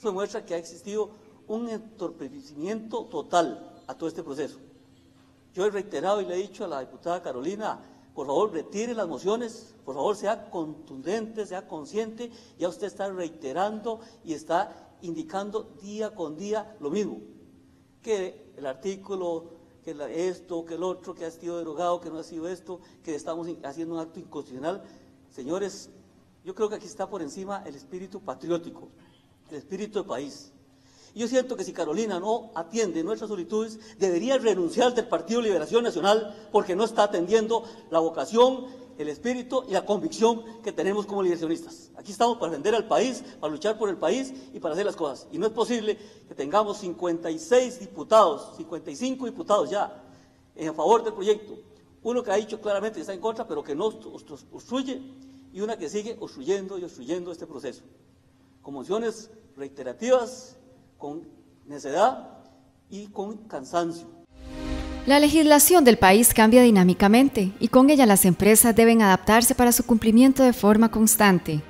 Eso muestra que ha existido un entorpecimiento total a todo este proceso. Yo he reiterado y le he dicho a la diputada Carolina, por favor retire las mociones, por favor sea contundente, sea consciente, ya usted está reiterando y está indicando día con día lo mismo, que el artículo, que esto, que el otro, que ha sido derogado, que no ha sido esto, que estamos haciendo un acto inconstitucional. Señores, yo creo que aquí está por encima el espíritu patriótico, el espíritu de país. Y yo siento que si Carolina no atiende nuestras solicitudes, debería renunciar del Partido Liberación Nacional, porque no está atendiendo la vocación, el espíritu y la convicción que tenemos como liberacionistas. Aquí estamos para defender al país, para luchar por el país y para hacer las cosas. Y no es posible que tengamos 56 diputados, 55 diputados ya, en favor del proyecto. Uno que ha dicho claramente que está en contra, pero que no obstruye, y una que sigue obstruyendo y obstruyendo este proceso. Con mociones reiterativas, con necedad y con cansancio. La legislación del país cambia dinámicamente y con ella las empresas deben adaptarse para su cumplimiento de forma constante.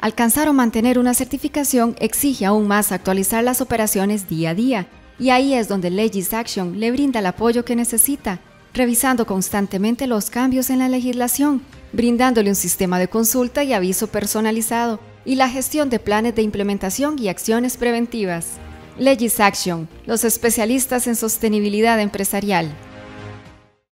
Alcanzar o mantener una certificación exige aún más actualizar las operaciones día a día, y ahí es donde Legis Action le brinda el apoyo que necesita, revisando constantemente los cambios en la legislación, brindándole un sistema de consulta y aviso personalizado y la gestión de planes de implementación y acciones preventivas. Legis Action, los especialistas en sostenibilidad empresarial.